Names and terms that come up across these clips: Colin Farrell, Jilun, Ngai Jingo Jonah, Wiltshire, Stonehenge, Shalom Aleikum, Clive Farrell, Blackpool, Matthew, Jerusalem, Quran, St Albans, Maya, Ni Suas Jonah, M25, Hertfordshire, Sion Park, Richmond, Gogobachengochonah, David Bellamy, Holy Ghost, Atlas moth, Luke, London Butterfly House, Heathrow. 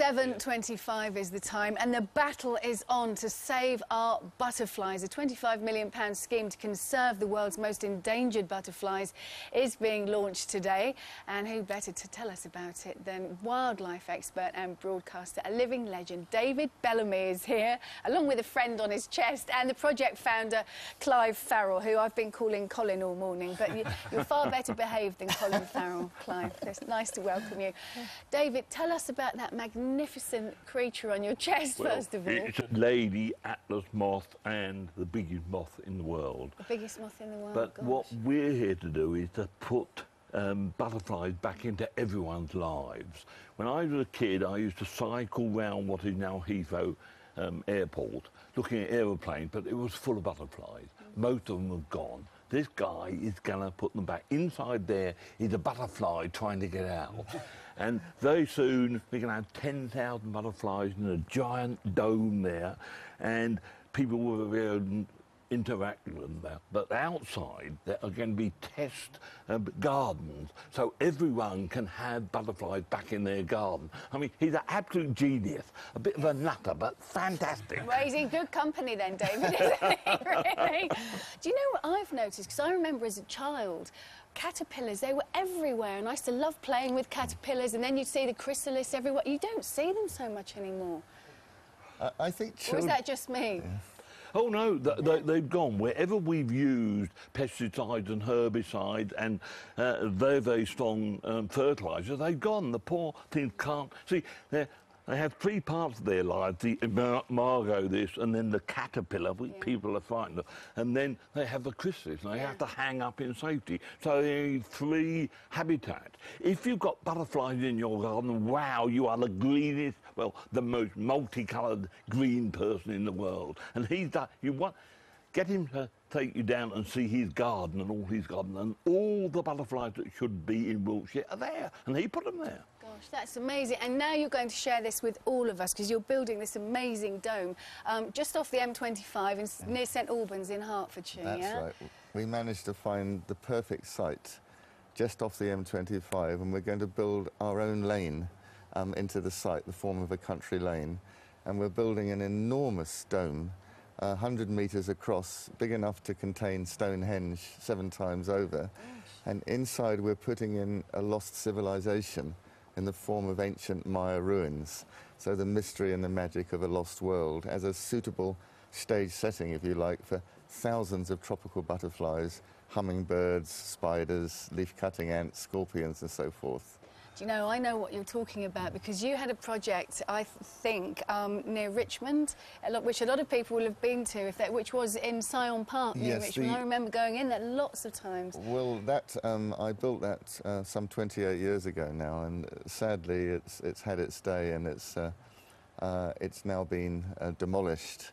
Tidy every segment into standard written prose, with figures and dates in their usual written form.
7:25 is the time, and the battle is on to save our butterflies. A £25 million scheme to conserve the world's most endangered butterflies is being launched today. And who better to tell us about it than wildlife expert and broadcaster, a living legend, David Bellamy is here, along with a friend on his chest, and the project founder, Clive Farrell, who I've been calling Colin all morning, but you're far better behaved than Colin Farrell, Clive. It's nice to welcome you. David, tell us about that magnificent creature on your chest, first of all. It's a lady Atlas moth and the biggest moth in the world. The biggest moth in the world, but gosh. What we're here to do is to put butterflies back into everyone's lives. When I was a kid, I used to cycle round what is now Heathrow airport, looking at aeroplanes, but it was full of butterflies. Most of them have gone. This guy is going to put them back. Inside there is a butterfly trying to get out. And very soon we're going to have 10,000 butterflies in a giant dome there, and people will be able to interact with them there. But outside there are going to be test gardens, so everyone can have butterflies back in their garden. I mean, he's an absolute genius, a bit of a nutter, but fantastic. Well, he's in good company then, David, isn't he, really? Do you know what I've noticed? Because I remember as a child, caterpillars, they were everywhere, and I used to love playing with caterpillars, and then you'd see the chrysalis everywhere. You don't see them so much anymore. I think children... Or is that just me? Yeah. Oh, no, they've gone. Wherever we've used pesticides and herbicides and very, very strong fertiliser, they've gone. The poor things can't... See, they have three parts of their life, the imago, this, and then the caterpillar, which people are frightened of, and then they have the chrysalis, and they have to hang up in safety. So they need three habitats. If you've got butterflies in your garden, wow, you are the greenest, well, the most multicoloured green person in the world. And he's that, you want, get him to take you down and see his garden and all his garden, and all the butterflies that should be in Wiltshire are there, and he put them there. Gosh, that's amazing. And now you're going to share this with all of us, because you're building this amazing dome just off the M25 near St Albans in Hertfordshire. That's right. We managed to find the perfect site just off the M25, and we're going to build our own lane into the site, the form of a country lane. And we're building an enormous dome, 100 metres across, big enough to contain Stonehenge 7 times over. Gosh. And inside we're putting in a lost civilization in the form of ancient Maya ruins. So the mystery and the magic of a lost world as a suitable stage setting, if you like, for thousands of tropical butterflies, hummingbirds, spiders, leaf-cutting ants, scorpions and so forth. Do you know, I know what you're talking about, because you had a project, I think, near Richmond, which a lot of people will have been to, which was in Sion Park near Richmond. I remember going in there lots of times. Well, that I built that some 28 years ago now, and sadly it's had its day, and it's now been demolished.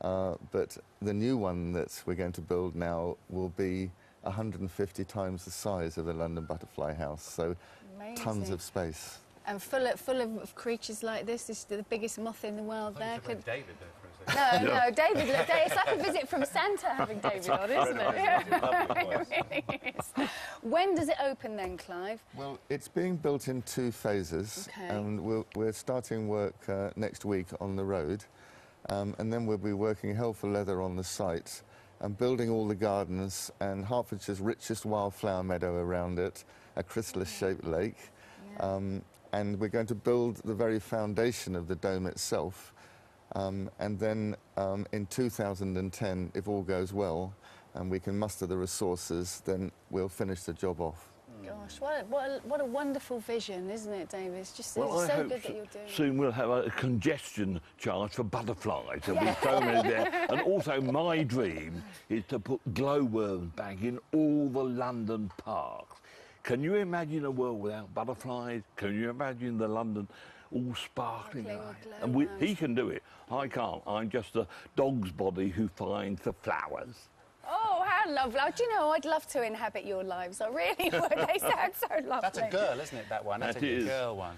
But the new one that we're going to build now will be 150 times the size of the London Butterfly House. So. Amazing. Tons of space. And full of creatures like this. This is the biggest moth in the world there. David there for a second. No, no, David, look, it's like a visit from Santa having David on, isn't it? It really is. When does it open then, Clive? Well, it's being built in 2 phases. Okay. And we're starting work next week on the road. And then we'll be working hell for leather on the site and building all the gardens and Hertfordshire's richest wildflower meadow around it, a chrysalis-shaped lake, and we're going to build the very foundation of the dome itself, and then in 2010, if all goes well and we can muster the resources, then we'll finish the job off. Gosh, what a wonderful vision, isn't it, David? It's just so good that you're doing it. Soon we'll have a congestion charge for butterflies. There'll be so many there. And also my dream is to put glowworms back in all the London parks. Can you imagine a world without butterflies? Can you imagine the London all sparkling? And he can do it. I can't. I'm just a dog's body who finds the flowers. Oh, how lovely. Do you know, I'd love to inhabit your lives. I really would. They sound so lovely. That's a girl, isn't it, that one? That's a girl one.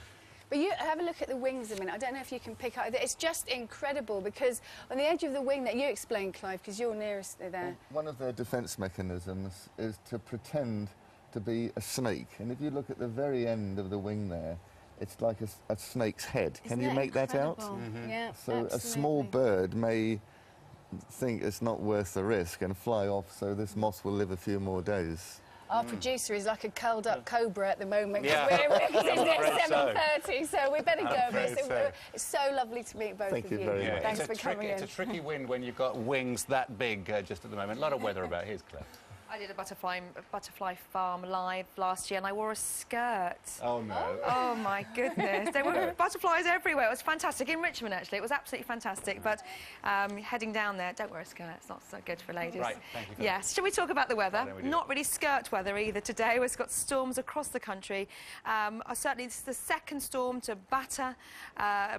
But you have a look at the wings a minute. I don't know if you can pick up. It's just incredible, because on the edge of the wing that you explained, Clive, because you're nearest there. Well, one of their defence mechanisms is to pretend to be a snake. And if you look at the very end of the wing there, It's like a snake's head. Isn't Can you make incredible? That out? Mm-hmm. Yeah, so absolutely. A small bird may think it's not worth the risk and fly off, so this moth will live a few more days. Our producer is like a curled-up cobra at the moment, because it's 7:30, so we better go. It's so lovely to meet both of you. Thank you very much. Thanks for coming in. It's a tricky wind when you've got wings that big just at the moment. A lot of weather about. Here's Clive. I did a butterfly farm live last year, and I wore a skirt. Oh, no. Oh, my goodness. There were butterflies everywhere. It was fantastic. In Richmond, actually. It was absolutely fantastic. But heading down there, don't wear a skirt. It's not so good for ladies. Right, thank you. Yes. Shall we talk about the weather? Not really skirt weather either today. We've got storms across the country. Certainly, this is the second storm to batter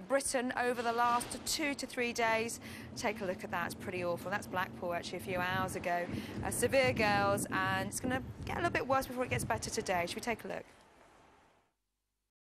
Britain over the last 2 to 3 days. Take a look at that. It's pretty awful. That's Blackpool, actually, a few hours ago. A severe gale. And it's going to get a little bit worse before it gets better today. Should we take a look?